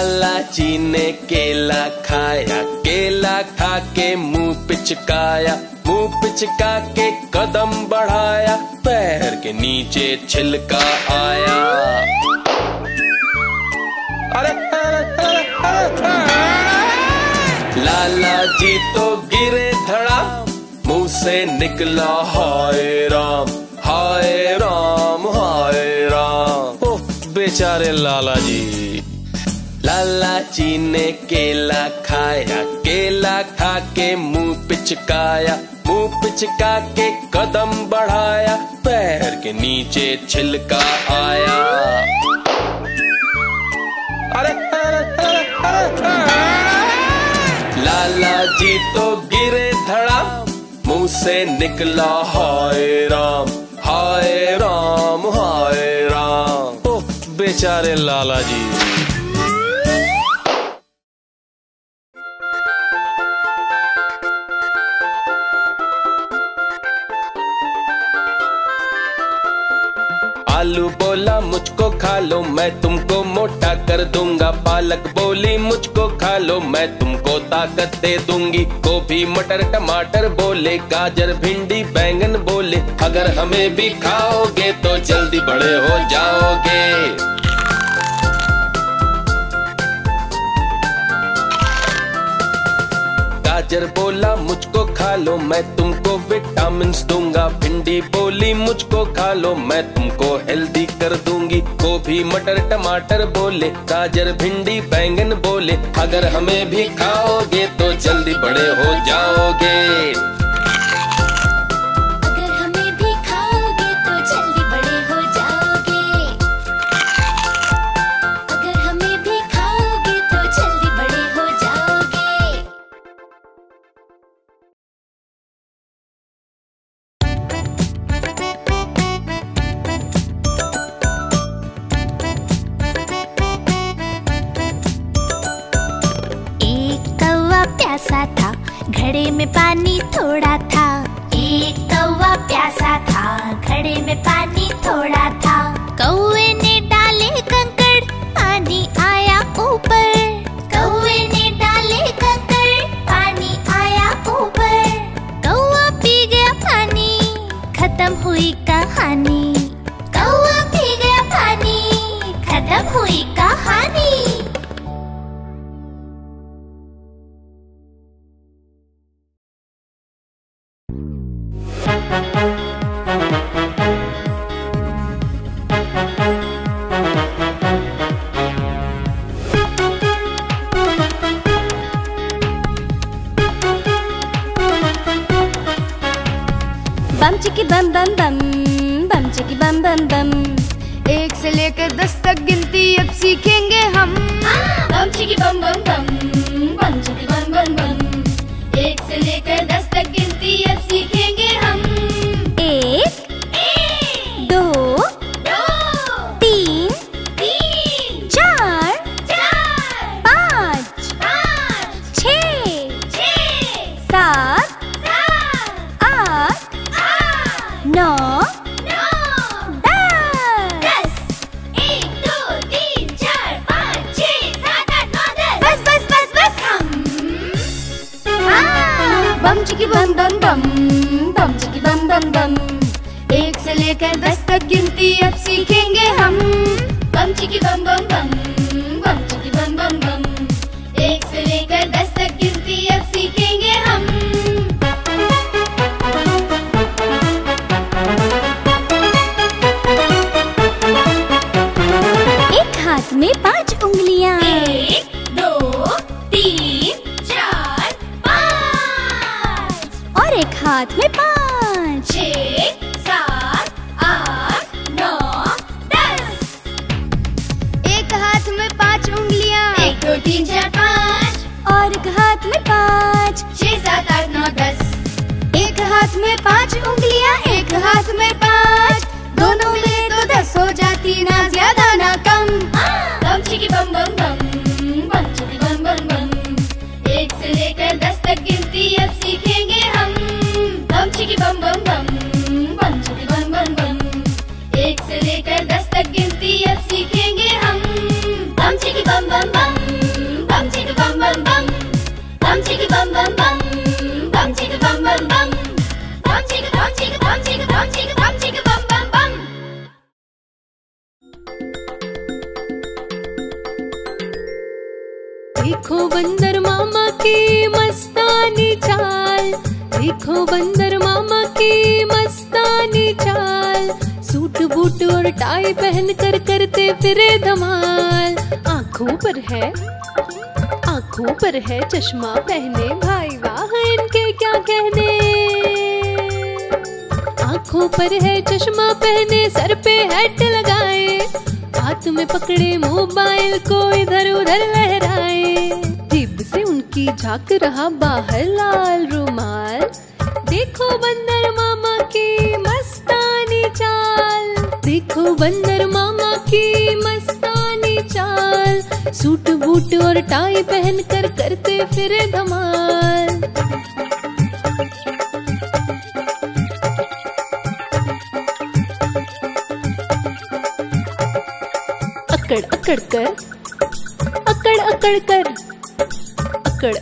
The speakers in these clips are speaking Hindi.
लाला जी ने केला खाया, केला खा के मुँह पिचकाया, मुँह पिचका के कदम बढ़ाया, पैर के नीचे छिलका आया। अरे अरे अरे अरे, लाला जी तो गिरे धड़ा, मुँह से निकला हाय राम हाय राम हाय राम। ओह बेचारे लाला जी। लाला जी ने केला खाया, केला खा के मुँह पिचकाया, मुँह पिचका के कदम बढ़ाया, पैर के नीचे छिलका आया। अरे अरे अरे अरे, लाला जी तो गिरे धड़ा, मुँह से निकला हाय राम हाय राम हाय राम। ओह बेचारे लाला जी। आलू बोला मुझको खा लो मैं तुमको मोटा कर दूंगा, पालक बोली मुझको खा लो मैं तुमको ताकत दे दूंगी, गोभी मटर टमाटर बोले, गाजर भिंडी बैंगन बोले, अगर हमें भी खाओगे तो जल्दी बड़े हो जाओगे। गाजर बोला मुझको खा लो मैं तुमको विटामिन्स दूंगा, भिंडी बोली मुझको खा लो मैं तुमको हेल्दी कर दूंगी, गोभी मटर टमाटर बोले, गाजर भिंडी बैंगन बोले, अगर हमें भी खाओगे तो जल्दी बड़े हो जाओगे। अगर हमें भी खाओगे तो जल्दी बड़े हो जाओगे। अगर हमें भी खाओगे तो जल्दी बड़े हो जाओगे। प्यासा था घड़े में पानी थोड़ा था, एक कौवा प्यासा था घड़े में पानी थोड़ा था, कौवे ने डाले कंकड़ पानी आया ऊपर, कौवे ने डाले कंकड़ पानी आया ऊपर, कौवा पी गया पानी खत्म हुई कहानी, कौवा पी गया पानी खत्म हुई कहानी। बम बम बम बम चिकी बम बम बम, 1 से लेकर 10 तक गिनती अब सीखेंगे हम। बम चिकी बम बम बम बम चिकी बम बम बम, 1 से लेकर 10 तक गिनती अब सीखेंगे हम। 1, 2, 3, 4, 5, 6, 7, 8, 9, 10। 1, 2, 3, 4, 5, 6, 7, 8, 9, 10। बस बस बस बस हम। बम चिकी बम बम बम बम चिकी बम बम बम, 1 से लेकर 10 तक गिनती अब सीखेंगे हम। बम चिकी बम बम बम बम चिकी बम बम बम, 1 से लेकर 10 तक गिनती अब सीखेंगे हम। में 5 उंगलियां, 1, 2, 3, 4, 5 और 1 हाथ में 5, 6, 7, 8, 9, 10। 1 हाथ में 5 उंगलियां, 1, 2, 3, 4, 5 और 1 हाथ में 5, 6, 7, 8, 9, 10। 1 हाथ में 5 उंगलियां, 1 हाथ में 5, दोनों में तो 10 हो जाती ना ज्यादा ना कम। बम चिकी बम बम बम बम चिकी बम बम बम, 1 से लेकर 10 तक गिनती अब सीखेंगे हम। बम बंदर मामा की मस्तानी चाल, देखो बंदर मामा की मस्तानी चाल। सूट बूट और टाई पहन कर करते फिरे धमाल। आँखों पर है चश्मा पहने भाई, वाह इनके क्या कहने। आँखों पर है चश्मा पहने, सर पे हैट लगाए, हाथ में पकड़े मोबाइल को इधर उधर लहराए। जिब से उनकी झांक रहा बाहर लाल रुमाल, देखो बंदर मामा की मस्तानी चाल, देखो बंदर मामा की मस्तानी चाल। सूट बूट और टाई पहन कर करते फिरे धमाल। अकड़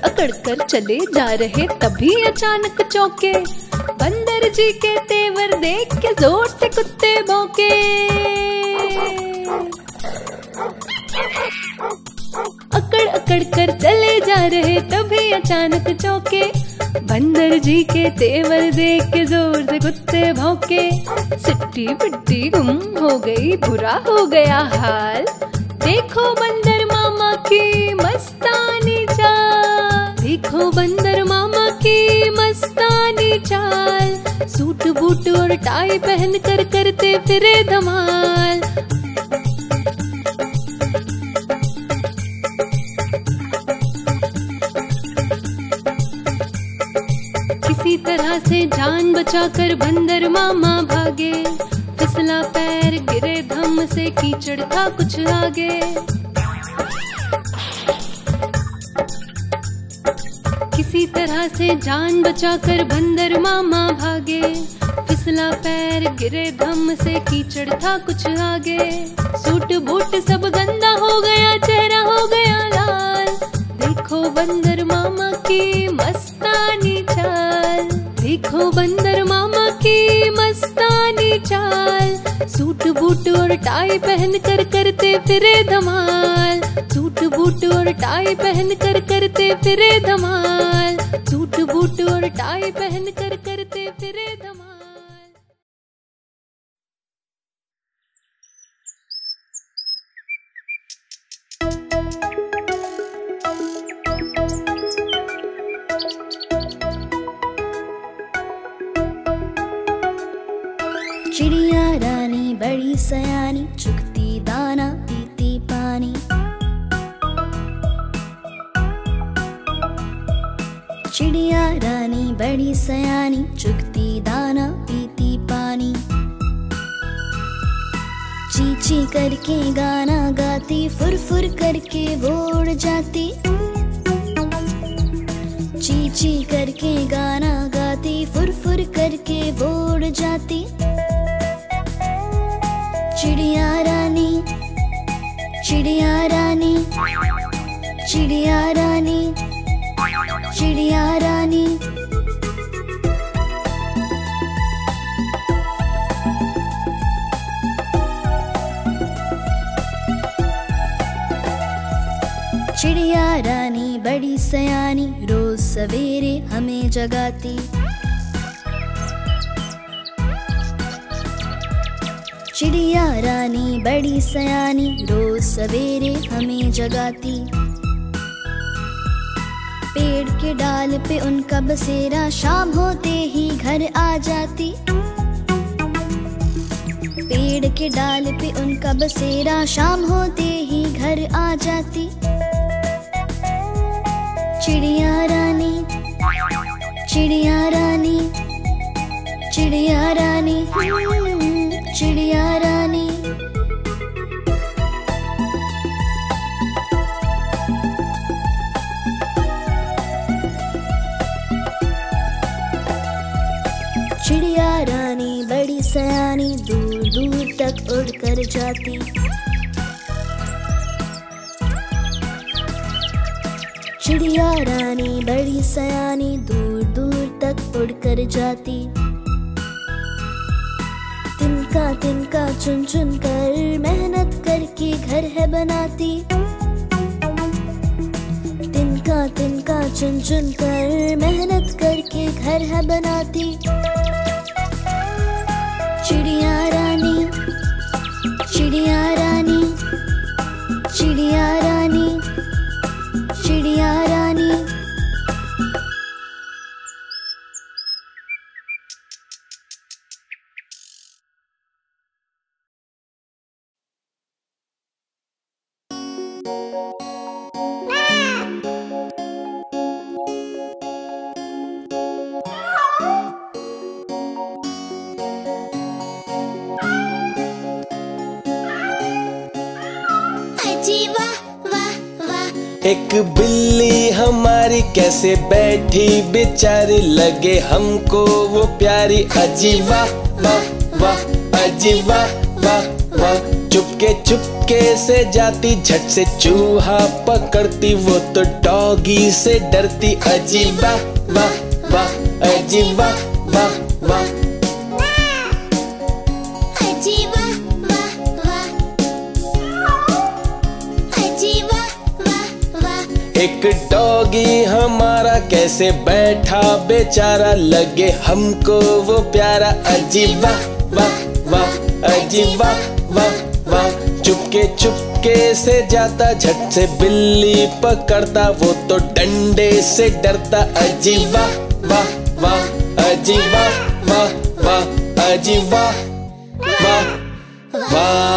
अकड़ कर चले जा रहे, तभी अचानक चौंके बंदर जी के तेवर देख के जोर से कुत्ते भौंके। अकड़ कर चले जा रहे, तभी अचानक चौंके बंदर जी के तेवर देख के जोर से कुत्ते भौंके। सिट्टी पिट्टी गुम हो गई, बुरा हो गया हाल, देखो बंदर मामा की मस्तानी चाल, देखो बंदर मामा की मस्तानी चाल। सूट बूट और टाई पहन कर करते फिरे धमाल। किसी तरह से जान बचाकर बंदर मामा भागे, फिसला पैर गिरे धम से, कीचड़ था कुछ आगे। किसी तरह से जान बचाकर बंदर मामा भागे, फिसला पैर गिरे धम से, कीचड़ था कुछ आगे। सूट बूट सब गंदा हो गया, चेहरा हो गया लाल, देखो बंदर मामा की मस्तानी चाल, देखो बंदर मामा की मस्तानी चाल। सूट बूट और टाई पहन कर करते फिरे धमाल। सूट बूट और टाई पहन कर करते फिरे धमाल। सूट बूट और टाई पहन कर करते फिरे धमाल। चिड़िया रानी बड़ी सयानी, चुगती दाना पीती पानी। चिड़िया रानी बड़ी सयानी, चुगती दाना पीती पानी। चींची करके गाना गाती, फुरफुर करके वो उड़ जाती। चींची करके गाना गाती, फुरफुर करके वो उड़ जाती। चिड़िया रानी। चिड़िया रानी बड़ी सयानी, रोज सवेरे हमें जगाती। चिड़िया रानी बड़ी सयानी, रोज सवेरे हमें जगाती। पेड़ के डाल पे उनका बसेरा, शाम होते ही घर आ जाती। पेड़ के डाल पे उनका बसेरा, शाम होते ही घर आ जाती। चिड़िया रानी। चिड़िया रानी बड़ी सयानी, दूर दूर तक उड़कर जाती। चिड़िया रानी बड़ी सयानी, दूर दूर तक उड़कर जाती। तिनका चुन कर मेहनत करके घर है बनाती। तिनका चुन चुन कर मेहनत करके घर है बनाती। चिड़िया रानी चिड़िया रानी चिड़िया रानी। एक बिल्ली हमारी कैसे बैठी बेचारी, लगे हमको वो प्यारी। अजी वाह वाह वाह, अजी वाह वाह वाह। चुपके चुपके से जाती, झट से चूहा पकड़ती, वो तो डॉगी से डरती। अजी वाह वाह वाह, अजी वाह वाह वाह। एक डॉगी हमारा कैसे बैठा बेचारा, लगे हमको वो प्यारा। अजी वाह वाह वाह, अजी वाह वाह वाह। चुपके चुपके से जाता, झट से बिल्ली पकड़ता, वो तो डंडे से डरता। अजी वाह वाह वाह, अजी वाह वाह वाह, अजी वाह वाह वाह।